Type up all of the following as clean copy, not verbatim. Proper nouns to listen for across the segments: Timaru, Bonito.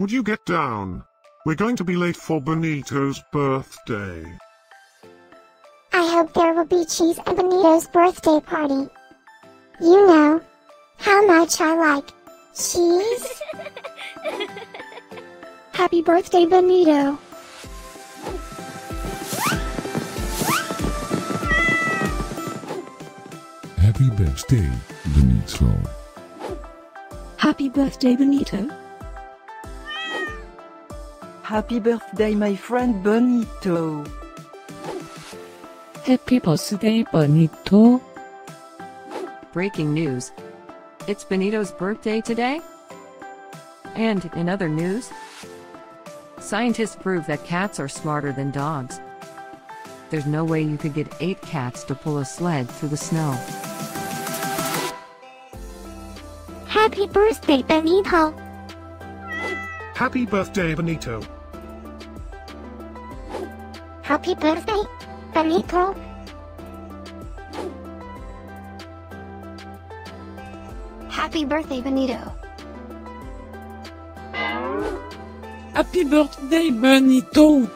Would you get down? We're going to be late for Bonito's birthday. I hope there will be cheese at Bonito's birthday party. You know how much I like cheese. Happy birthday, Bonito. Happy birthday, Bonito. Happy birthday, Bonito. Happy birthday, my friend Bonito. Happy birthday, Bonito. Breaking news. It's Bonito's birthday today. And in other news, scientists prove that cats are smarter than dogs. There's no way you could get 8 cats to pull a sled through the snow. Happy birthday, Bonito. Happy birthday, Bonito. Happy birthday, Bonito. Happy birthday, Bonito. Happy birthday, Bonito.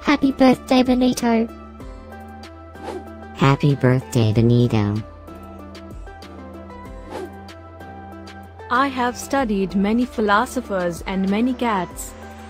Happy birthday, Bonito. Happy birthday, Bonito. I have studied many philosophers and many cats.